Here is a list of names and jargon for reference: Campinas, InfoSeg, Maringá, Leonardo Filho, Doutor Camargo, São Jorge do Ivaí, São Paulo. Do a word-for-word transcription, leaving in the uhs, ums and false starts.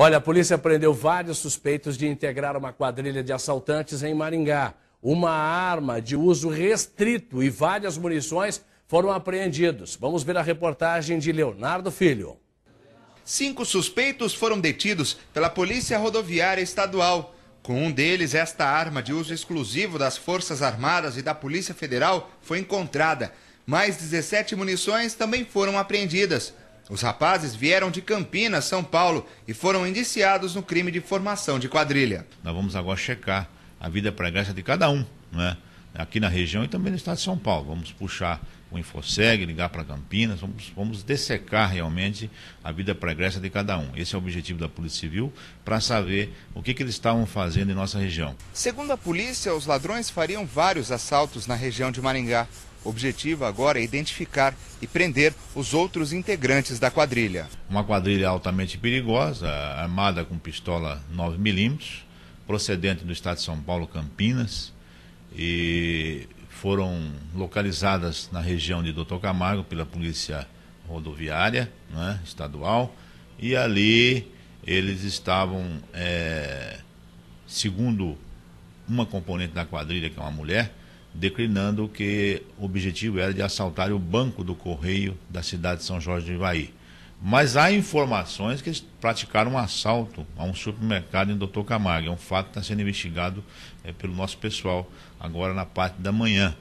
Olha, a polícia prendeu vários suspeitos de integrar uma quadrilha de assaltantes em Maringá. Uma arma de uso restrito e várias munições foram apreendidos. Vamos ver a reportagem de Leonardo Filho. Cinco suspeitos foram detidos pela Polícia Rodoviária Estadual. Com um deles, esta arma de uso exclusivo das Forças Armadas e da Polícia Federal foi encontrada. Mais dezessete munições também foram apreendidas. Os rapazes vieram de Campinas, São Paulo, e foram indiciados no crime de formação de quadrilha. Nós vamos agora checar a vida pregressa de cada um, né? Aqui na região e também no estado de São Paulo. Vamos puxar o InfoSeg, ligar para Campinas, vamos, vamos dessecar realmente a vida pregressa de cada um. Esse é o objetivo da Polícia Civil, para saber o que, que eles estavam fazendo em nossa região. Segundo a polícia, os ladrões fariam vários assaltos na região de Maringá. O objetivo agora é identificar e prender os outros integrantes da quadrilha. Uma quadrilha altamente perigosa, armada com pistola nove milímetros, procedente do estado de São Paulo, Campinas, e foram localizadas na região de Doutor Camargo pela Polícia Rodoviária, né, Estadual, e ali eles estavam, é, segundo uma componente da quadrilha, que é uma mulher, declinando que o objetivo era de assaltar o banco do Correio da cidade de São Jorge do Ivaí. Mas há informações que eles praticaram um assalto a um supermercado em Doutor Camargo. É um fato que está sendo investigado é, pelo nosso pessoal agora na parte da manhã.